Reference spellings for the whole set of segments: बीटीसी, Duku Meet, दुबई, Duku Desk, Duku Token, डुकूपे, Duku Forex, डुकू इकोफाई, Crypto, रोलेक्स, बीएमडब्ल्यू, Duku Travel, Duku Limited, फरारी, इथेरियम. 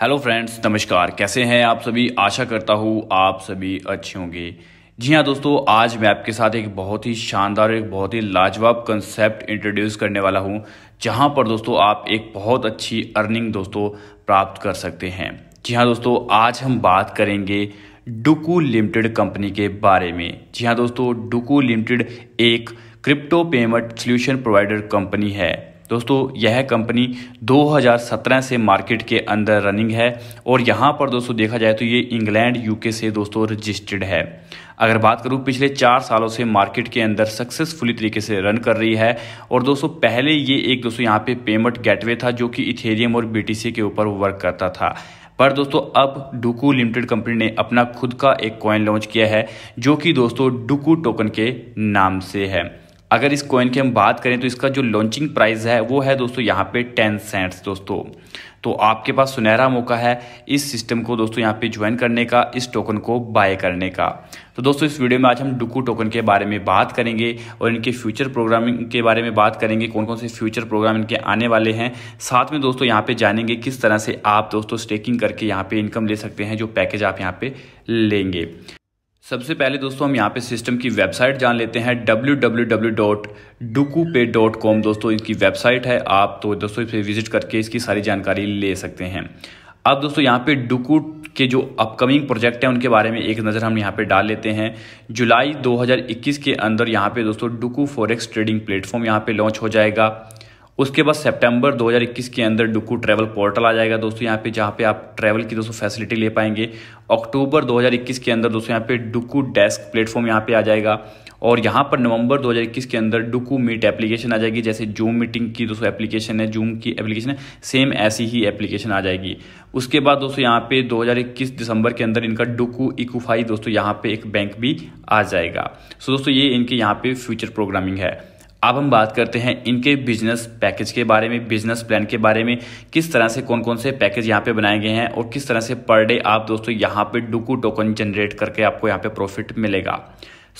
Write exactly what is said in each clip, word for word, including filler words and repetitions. Hello friends, नमस्कार। कैसे हैं आप सभी? आशा करता हूँ आप सभी अच्छे होंगे। जी हाँ दोस्तों, आज मैं आपके साथ एक बहुत ही शानदार, एक बहुत ही लाजवाब कंसेप्ट इंट्रोड्यूस करने वाला हूँ, जहाँ पर दोस्तों आप एक बहुत अच्छी अर्निंग दोस्तों प्राप्त कर सकते हैं। जी हाँ दोस्तों, आज हम बात करेंगे डुकू लिमिटेड कंपनी के बारे में। जी हाँ दोस्तों, डुकू लिमिटेड एक crypto payment solution provider company है। दोस्तों यह कंपनी दो हज़ार सत्रह से मार्केट के अंदर रनिंग है और यहाँ पर दोस्तों देखा जाए तो ये इंग्लैंड, यूके से दोस्तों रजिस्टर्ड है। अगर बात करूँ पिछले चार सालों से मार्केट के अंदर सक्सेसफुली तरीके से रन कर रही है। और दोस्तों पहले ये एक दोस्तों यहाँ पे पेमेंट गेटवे था जो कि इथेरियम और बीटीसी के ऊपर वर्क करता था, पर दोस्तों अब डुकू लिमिटेड कंपनी ने अपना खुद का एक कॉइन लॉन्च किया है जो कि दोस्तों डुकू टोकन के नाम से है। अगर इस कॉइन की हम बात करें तो इसका जो लॉन्चिंग प्राइस है वो है दोस्तों यहाँ पे टेन सेंट्स। दोस्तों तो आपके पास सुनहरा मौका है इस सिस्टम को दोस्तों यहाँ पे ज्वाइन करने का, इस टोकन को बाय करने का। तो दोस्तों इस वीडियो में आज हम डुकू टोकन के बारे में बात करेंगे और इनके फ्यूचर प्रोग्रामिंग के बारे में बात करेंगे, कौन कौन से फ्यूचर प्रोग्राम इनके आने वाले हैं। साथ में दोस्तों यहाँ पे जानेंगे किस तरह से आप दोस्तों स्टेकिंग करके यहाँ पे इनकम ले सकते हैं, जो पैकेज आप यहाँ पे लेंगे। सबसे पहले दोस्तों हम यहाँ पे सिस्टम की वेबसाइट जान लेते हैं। W W W dot डुकूपे dot com दोस्तों इसकी वेबसाइट है। आप तो दोस्तों इस पर विजिट करके इसकी सारी जानकारी ले सकते हैं। अब दोस्तों यहाँ पे डुकू के जो अपकमिंग प्रोजेक्ट हैं उनके बारे में एक नज़र हम यहाँ पे डाल लेते हैं। जुलाई दो हज़ार इक्कीस के अंदर यहाँ पे दोस्तों डुकू फॉरेक्स ट्रेडिंग प्लेटफॉर्म यहाँ पे लॉन्च हो जाएगा। उसके बाद सितंबर दो हज़ार इक्कीस के अंदर डुकू ट्रैवल पोर्टल आ जाएगा दोस्तों यहाँ पे, जहाँ पे आप ट्रैवल की दोस्तों फैसिलिटी ले पाएंगे। अक्टूबर दो हज़ार इक्कीस के अंदर दोस्तों यहाँ पे डुकू डेस्क प्लेटफॉर्म यहाँ पे आ जाएगा। और यहाँ पर नवंबर दो हज़ार इक्कीस के अंदर डुकू मीट एप्लीकेशन आ जाएगी। जैसे जूम मीटिंग की दोस्तों एप्लीकेशन है, जूम की एप्लीकेशन है, सेम ऐसी ही एप्लीकेशन आ जाएगी। उसके बाद दोस्तों यहाँ पे दो हज़ार इक्कीस दिसंबर के अंदर इनका डुकू इकोफाई दोस्तों यहाँ पे एक बैंक भी आ जाएगा। सो दोस्तों ये इनके यहाँ पे फ्यूचर प्रोग्रामिंग है। अब हम बात करते हैं इनके बिजनेस पैकेज के बारे में, बिजनेस प्लान के बारे में, किस तरह से कौन कौन से पैकेज यहाँ पे बनाए गए हैं और किस तरह से पर डे आप दोस्तों यहाँ पे डुकू टोकन जनरेट करके आपको यहाँ पे प्रॉफिट मिलेगा।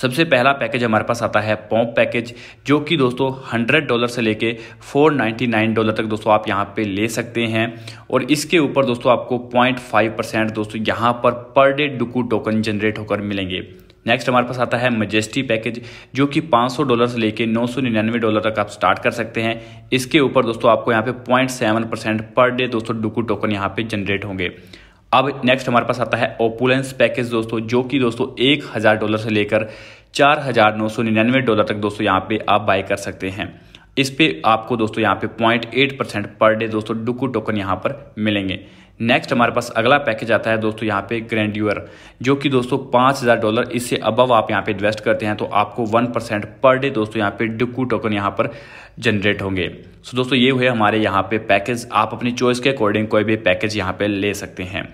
सबसे पहला पैकेज हमारे पास आता है पॉम्प पैकेज, जो कि दोस्तों हंड्रेड डॉलर से लेके फोर नाइन्टी नाइन डॉलर तक दोस्तों आप यहाँ पे ले सकते हैं। और इसके ऊपर दोस्तों आपको पॉइंट फाइव परसेंट दोस्तों यहाँ पर पर डे डुकू टोकन जनरेट होकर मिलेंगे। नेक्स्ट हमारे पास आता है मजेस्टी पैकेज, जो कि पाँच सौ डॉलर से लेके नौ सौ निन्यानवे डॉलर तक आप स्टार्ट कर सकते हैं। इसके ऊपर दोस्तों आपको यहाँ पे point seven percent per day दोस्तों डुकू टोकन यहाँ पे जनरेट होंगे। अब नेक्स्ट हमारे पास आता है ओपुलेंस पैकेज दोस्तों, जो कि दोस्तों एक हज़ार डॉलर से लेकर चार हज़ार नौ सौ निन्यानवे डॉलर तक दोस्तों यहाँ पे आप बाय कर सकते हैं। इस पे आपको दोस्तों यहाँ पे point eight percent per day दोस्तों डुकू टोकन यहाँ पर मिलेंगे। नेक्स्ट हमारे पास अगला पैकेज आता है दोस्तों यहाँ पे ग्रैंड्यूअर, जो कि दोस्तों पाँच हज़ार डॉलर इससे अबव आप यहाँ पे इन्वेस्ट करते हैं तो आपको वन परसेंट पर डे दोस्तों यहाँ पे डुकू टोकन यहाँ पर जनरेट होंगे। सो दोस्तों ये हुए हमारे यहाँ पे पैकेज। आप अपनी चॉइस के अकॉर्डिंग कोई भी पैकेज यहाँ पे ले सकते हैं।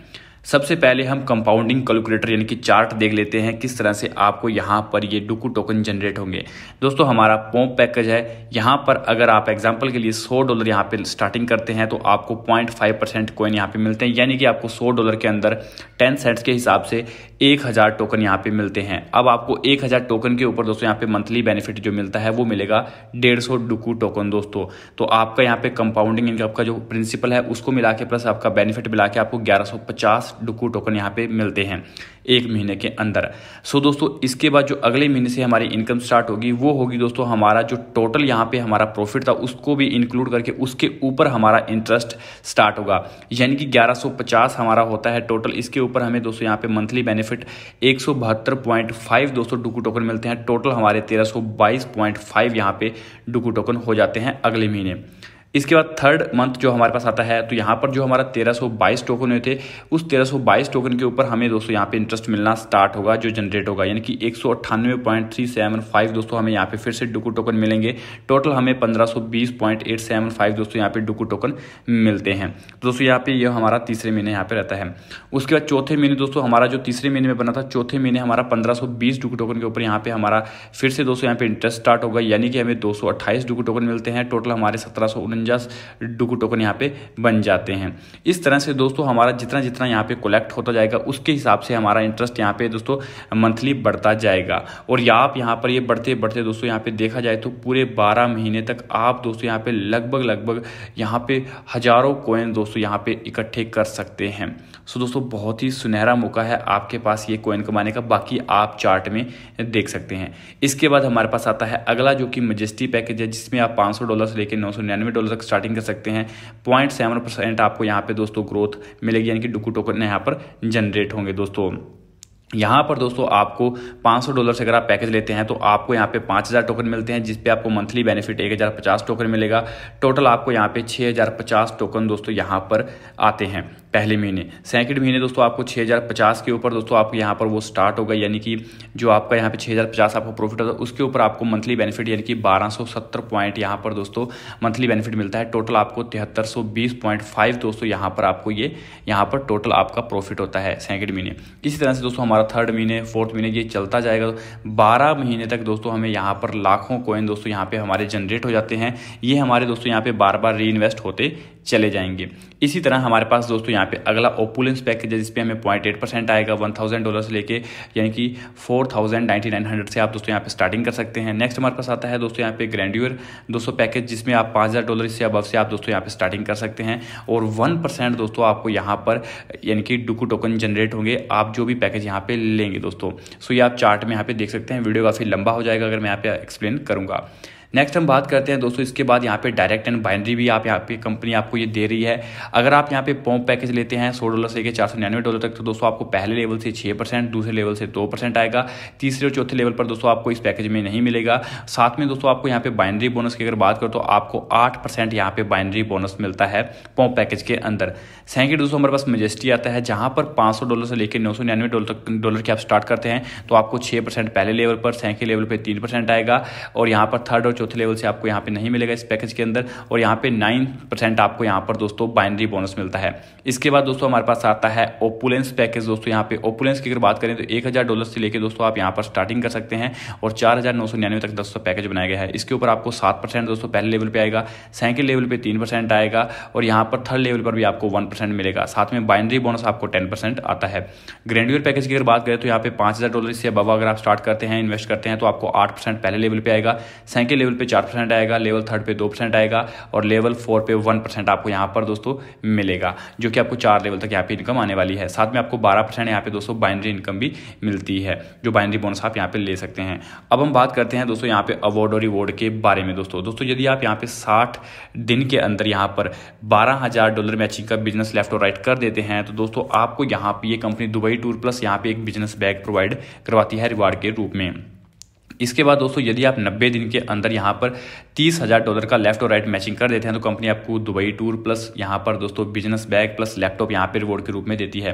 सबसे पहले हम कंपाउंडिंग कैलकुलेटर यानी कि चार्ट देख लेते हैं, किस तरह से आपको यहाँ पर ये डुकू टोकन जनरेट होंगे। दोस्तों हमारा पॉम्प पैकेज है, यहाँ पर अगर आप एग्जांपल के लिए सौ डॉलर यहाँ पे स्टार्टिंग करते हैं तो आपको पॉइंट फाइव परसेंट कॉइन यहाँ पे मिलते हैं, यानी कि आपको सौ डॉलर के अंदर टेन सेंट्स के हिसाब से एक हज़ार टोकन यहाँ पे मिलते हैं। अब आपको एक हज़ार टोकन के ऊपर दोस्तों यहाँ पे मंथली बेनिफिट जो मिलता है वो मिलेगा डेढ़ सौ डुकू टोकन दोस्तों। तो आपका यहाँ पे कंपाउंडिंग इनकम का जो प्रिंसिपल है उसको मिला के प्लस आपका बेनिफिट मिला के आपको ग्यारह सौ पचास डुकू टोकन यहाँ पे मिलते हैं एक महीने के अंदर। सो दोस्तों इसके बाद जो अगले महीने से हमारी इनकम स्टार्ट होगी वो होगी दोस्तों हमारा जो टोटल यहाँ पे हमारा प्रॉफिट था उसको भी इंक्लूड करके उसके ऊपर हमारा इंटरेस्ट स्टार्ट होगा, यानी कि ग्यारह सौ पचास हमारा होता है टोटल। इसके ऊपर हमें दोस्तों यहाँ पे मंथली बेनिफिट एक सौ बहत्तर पॉइंट फाइव दोस्तों डुकू टोकन मिलते हैं। टोटल हमारे तेरह सौ बाईस पॉइंट फाइव यहाँ पे डुकू टोकन हो जाते हैं अगले महीने। इसके बाद थर्ड मंथ जो हमारे पास आता है तो यहाँ पर जो हमारा तेरह सौ बाईस टोकन हुए थे उस तेरह सौ बाईस टोकन के ऊपर हमें दोस्तों यहाँ पे इंटरेस्ट मिलना स्टार्ट होगा जो जनरेट होगा, यानी कि एक सौ अट्ठानवे पॉइंट थ्री सेवन फाइव दोस्तों हमें यहाँ पे फिर से डुकू टोकन मिलेंगे। टोटल हमें पंद्रह सौ बीस पॉइंट एट सेवन फाइव दोस्तों यहाँ पे डुकू टोकन मिलते हैं। तो दोस्तों यहाँ पे ये यह हमारा तीसरे महीने यहाँ पे रहता है। उसके बाद चौथे महीने दोस्तों हमारा जो तीसरे महीने में बना था, चौथे महीने हमारा पंद्रह सौ बीस डुकू टोकन के ऊपर यहाँ पे हमारा फिर से दोस्तों यहाँ पे इंटरेस्ट स्टार्ट होगा, यानी कि हमें दो सौ अट्ठाईस डुकू टोकन मिलते हैं। टोटल हमारे सत्रह सौ उन्नीस उनचास डुकू टोकन यहाँ पे बन जाते हैं। इस तरह से दोस्तों हमारा जितना जितना यहाँ पे कलेक्ट होता जाएगा उसके हिसाब से हमारा इंटरेस्ट यहाँ पे दोस्तों मंथली बढ़ता जाएगा। और या आप यहाँ पर ये यह बढ़ते बढ़ते दोस्तों यहाँ पे देखा जाए तो पूरे बारह महीने तक आप दोस्तों यहाँ पे लगभग लगभग यहाँ पे हजारों कॉइन दोस्तों यहाँ पे इकट्ठे कर सकते हैं। सो दोस्तों बहुत ही सुनहरा मौका है आपके पास ये कॉइन कमाने का, बाकी आप चार्ट में देख सकते हैं। इसके बाद हमारे पास आता है अगला जो कि मजेस्टी पैकेज है, जिसमें आप पाँच सौ डॉलर से लेकर नौ सौ निन्यानवे डॉलर तक स्टार्टिंग कर सकते हैं। पॉइंट सेवन परसेंट आपको यहाँ पे दोस्तों ग्रोथ मिलेगी, यानी कि डुकू टोकन यहाँ पर जनरेट होंगे दोस्तों। यहाँ पर दोस्तों आपको पाँच सौ डॉलर से अगर आप पैकेज लेते हैं तो आपको यहाँ पे पाँच हज़ार टोकन मिलते हैं, जिस पे आपको मंथली बेनिफिट एक हज़ार पचास टोकन मिलेगा। टोटल आपको यहाँ पे छः हज़ार पचास टोकन दोस्तों यहाँ पर आते हैं पहले महीने। सेकंड महीने दोस्तों आपको छः हज़ार पचास के ऊपर दोस्तों आपको यहाँ पर वो स्टार्ट होगा, यानी कि जो आपका यहाँ पे छः हज़ार पचास आपको प्रॉफिट होता है उसके ऊपर आपको मंथली बेनिफिट यानी कि बारह सौ सत्तर पॉइंट यहाँ पर दोस्तों मंथली बेनिफिट मिलता है। टोटल आपको तिहत्तर सौ बीस पॉइंट फाइव दोस्तों यहाँ पर आपको ये यहाँ पर टोटल आपका प्रॉफिट होता है सेकंड महीने। इसी तरह से दोस्तों हमारा थर्ड महीने फोर्थ महीने ये चलता जाएगा। बारह महीने तक दोस्तों हमें यहाँ पर लाखों कॉइन दोस्तों यहाँ पर हमारे जनरेट हो जाते हैं। ये हमारे दोस्तों यहाँ पर बार बार रीइन्वेस्ट होते चले जाएंगे। इसी तरह हमारे पास दोस्तों यहाँ पे अगला ओपुलेंस पैकेज है, जिसपे हमें पॉइंट एट परसेंट आएगा। वन थाउजेंड डॉलर से लेके यानी कि four thousand ninety nine hundred से आप दोस्तों यहाँ पे स्टार्टिंग कर सकते हैं। नेक्स्ट हमारे पास आता है दोस्तों यहाँ पे ग्रैंड्यूअर दोस्तों पैकेज, जिसमें आप पाँच हज़ार डॉलर से अबव से आप दोस्तों यहाँ पे स्टार्टिंग कर सकते हैं। और वन परसेंट दोस्तों आपको यहाँ पर यानी कि डुकू टोकन जनरेट होंगे आप जो भी पैकेज यहाँ पे लेंगे दोस्तों। सो ये आप चार्ट में यहाँ पे देख सकते हैं। वीडियो काफ़ी लंबा हो जाएगा अगर मैं यहाँ पे एक्सप्लेन करूँगा। नेक्स्ट हम बात करते हैं दोस्तों, इसके बाद यहाँ पे डायरेक्ट एंड बाइनरी भी आप यहाँ पे कंपनी आपको ये दे रही है। अगर आप यहाँ पे पॉम्प पैकेज लेते हैं सौ डॉलर से लेकर चार सौ निन्यानवे डॉलर तक, तो दोस्तों आपको पहले लेवल से छः परसेंट, दूसरे लेवल से दो परसेंट आएगा। तीसरे और चौथे लेवल पर दोस्तों आपको इस पैकेज में नहीं मिलेगा। साथ में दोस्तों आपको यहाँ पे बाइनरी बोनस की अगर बात करो तो आपको आठ परसेंट यहाँ पे बाइनरी बोनस मिलता है पॉम्प पैकेज के अंदर। सेकेंड दोस्तों हमारे पास मजेस्टी आता है, जहाँ पर पाँच सौ डॉलर से लेकर नौ सौ निन्यानवे डॉलर तक डॉलर के आप स्टार्ट करते हैं तो आपको छः परसेंट पहले लेवल पर, सेकेंड लेवल पर तीन परसेंट आएगा। और यहाँ पर थर्ड चौथे लेवल से आपको यहाँ पे नहीं मिलेगा इस पैकेज के अंदर। और यहाँ पे नौ परसेंट आपको यहाँ पर दोस्तों बाइनरी बोनस मिलता है। इसके बाद दोस्तों हमारे पास आता है ओपुलेंस पैकेज। दोस्तों यहाँ पे ओपुलेंस की अगर बात करें तो एक हज़ार डॉलर से लेकर दोस्तों आप यहाँ पर स्टार्टिंग कर सकते हैं और चार हज़ार नौ सौ निन्यानवे तक दोस्तों पैकेज बनाया गया है। इसके ऊपर आपको सात परसेंट दोस्तों पहले लेवल पर आएगा, सेकेंड लेवल पर तीन परसेंट आएगा और यहाँ पर थर्ड लेवल पर भी आपको वन परसेंट मिलेगा। साथ में बाइनरी बोनस आपको टेन परसेंट आता है। ग्रैंड्यूअर पैकेज की अगर बात करें तो यहाँ पे पाँच हज़ार डॉलर से अबव अगर आप स्टार्ट करते हैं, इन्वेस्ट करते हैं तो आपको आठ परसेंट पहले लेवल पर आएगा, सेकेंड लेवल पे चार परसेंट आएगा, लेवल थर्ड पे दो परसेंट आएगा और लेवल फोर पे वन परसेंट आपको यहाँ पर दोस्तों मिलेगा, जो कि आपको चार लेवल तक यहाँ पे इनकम आने वाली है। साथ में आपको बारह परसेंट यहाँ पे दोस्तों बाइनरी इनकम भी मिलती है, जो बाइनरी बोनस आप यहाँ पे ले सकते हैं। अब हम बात करते हैं दोस्तों यहाँ पे अवार्ड और रिवॉर्ड के बारे में। दोस्तों दोस्तों यदि आप यहाँ पे साठ दिन के अंदर यहाँ पर बारह हज़ार डॉलर मैचिंग का बिजनेस लेफ्ट और राइट कर देते हैं तो दोस्तों आपको यहाँ पे ये कंपनी दुबई टूर प्लस यहाँ पे एक बिजनेस बैग प्रोवाइड करवाती है रिवार्ड के रूप में। इसके बाद दोस्तों यदि आप नब्बे दिन के अंदर यहाँ पर तीस हज़ार डॉलर का लेफ्ट और राइट मैचिंग कर देते हैं तो कंपनी आपको दुबई टूर प्लस यहाँ पर दोस्तों बिजनेस बैग प्लस लैपटॉप यहाँ पे रिवॉर्ड के रूप में देती है।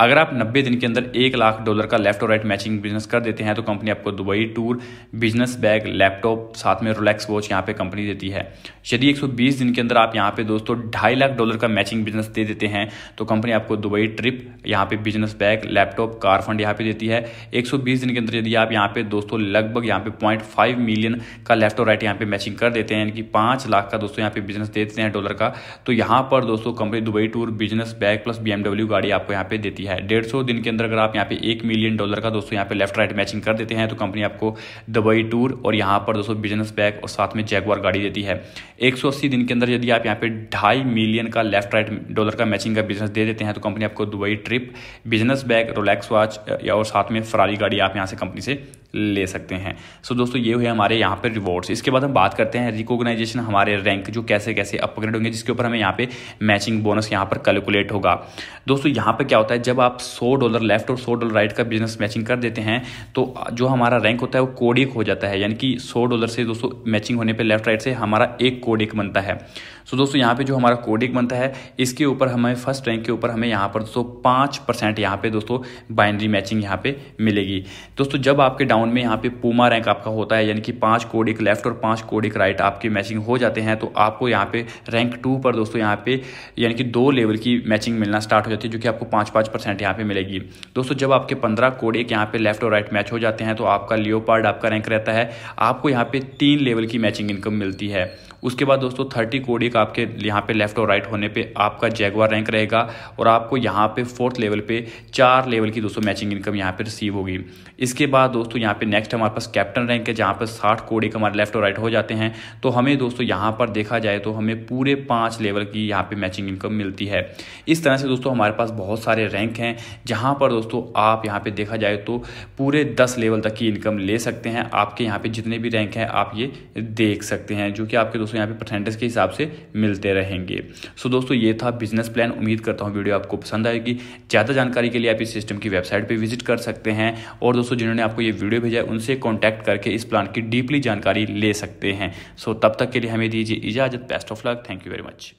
अगर आप नब्बे दिन के अंदर एक लाख डॉलर का लेफ्ट और राइट मैचिंग बिजनेस कर देते हैं तो कंपनी आपको दुबई tour, business bag, laptop, साथ में रोलेक्स वॉच यहाँ पर कंपनी देती है। यदि एक सौ बीस दिन के अंदर आप यहाँ पर दोस्तों ढाई लाख डॉलर का मैचिंग बिजनेस दे देते हैं तो कंपनी आपको दुबई ट्रिप, यहाँ पर business bag, laptop, car fund यहाँ पर देती है। एक सौ बीस दिन के अंदर यदि आप यहाँ पर दोस्तों लगभग यहाँ पे पॉइंट फाइव मिलियन का लेफ्ट और राइट यहाँ पे मैचिंग कर देते हैं, यानी कि पाँच लाख का दोस्तों यहाँ पे बिजनेस देते हैं डॉलर का, तो यहाँ पर दोस्तों company दुबई tour, business bag plus बीएमडब्ल्यू गाड़ी आपको यहाँ पे देती है। डेढ़ सौ दिन के अंदर अगर आप यहाँ पे एक मिलियन डॉलर का दोस्तों यहाँ पे लेफ्ट राइट मैचिंग कर देते हैं तो कंपनी आपको दुबई टूर और यहाँ पर दोस्तों बिजनेस बैग और साथ में जैगवार गाड़ी देती है। एक सौ अस्सी दिन के अंदर यदि आप यहाँ पे ढाई मिलियन का लेफ्ट राइट डॉलर का मैचिंग का बिजनेस दे देते हैं तो कंपनी आपको दुबई trip, business bag, रोलेक्स watch और साथ में फरारी गाड़ी आप यहाँ से कंपनी से ले सकते हैं। सो so, दोस्तों ये हुए हमारे यहाँ पे रिवॉर्ड्स। इसके बाद हम बात करते हैं रिकॉग्नाइजेशन, हमारे रैंक जो कैसे कैसे अपग्रेड होंगे, जिसके ऊपर हमें यहाँ पे मैचिंग बोनस यहाँ पर कैलकुलेट होगा। दोस्तों यहाँ पे क्या होता है, जब आप सौ डॉलर लेफ्ट और सौ डॉलर राइट का बिजनेस मैचिंग कर देते हैं तो जो हमारा रैंक होता है वो कोडिक हो जाता है, यानी कि सौ डॉलर से दोस्तों मैचिंग होने पर लेफ्ट राइट से हमारा एक कोडिक बनता है। सो so, दोस्तों यहाँ पे जो हमारा कोडिक बनता है इसके ऊपर हमें फर्स्ट रैंक के ऊपर हमें यहाँ पर दोस्तों पाँच परसेंट यहाँ पे दोस्तों बाइनरी मैचिंग यहाँ पे मिलेगी। दोस्तों जब आपके डाउन में यहाँ पे पूमा रैंक आपका होता है, यानी कि पाँच कोडिक लेफ्ट और पाँच कोडिक राइट आपकी मैचिंग हो जाते हैं तो आपको यहाँ पे रैंक टू पर दोस्तों यहाँ पे यानी कि दो लेवल की मैचिंग मिलना स्टार्ट हो जाती है, जो कि आपको पाँच पाँच परसेंट यहाँ पे मिलेगी। दोस्तों जब आपके पंद्रह कोडिक यहाँ पे लेफ्ट और राइट मैच हो जाते हैं तो आपका लियोपार्ड आपका रैंक रहता है, आपको यहाँ पे तीन लेवल की मैचिंग इनकम मिलती है। उसके बाद दोस्तों थर्टी कोड एक आपके यहाँ पे लेफ्ट और राइट होने पे आपका जैगवार रैंक रहेगा और आपको यहाँ पे फोर्थ लेवल पे चार लेवल की दोस्तों मैचिंग इनकम यहाँ पे रिसीव होगी। इसके बाद दोस्तों यहाँ पे नेक्स्ट हमारे पास कैप्टन रैंक है जहाँ पर साठ कोड एक हमारे लेफ्ट और राइट हो जाते हैं। तो हमें दोस्तों यहाँ पर देखा जाए तो हमें पूरे पाँच लेवल की यहाँ पे मैचिंग इनकम मिलती है। इस तरह से दोस्तों हमारे पास बहुत सारे रैंक हैं जहाँ पर दोस्तों आप यहाँ पे देखा जाए तो पूरे दस लेवल तक की इनकम ले सकते हैं। आपके यहाँ पे जितने भी रैंक हैं आप ये देख सकते हैं जो कि आपके दोस्तों यहाँ पे परसेंटेज के हिसाब से मिलते रहेंगे। सो दोस्तों ये था बिजनेस प्लान। उम्मीद करता हूँ वीडियो आपको पसंद आएगी। ज़्यादा जानकारी के लिए आप इस सिस्टम की वेबसाइट पर विजिट कर सकते हैं और दोस्तों जिन्होंने आपको ये वीडियो भेजा है उनसे कॉन्टैक्ट करके इस प्लान की डीपली जानकारी ले सकते हैं। सो तब तक के लिए हमें दीजिए इजाज़त। Best of luck. Thank you very much.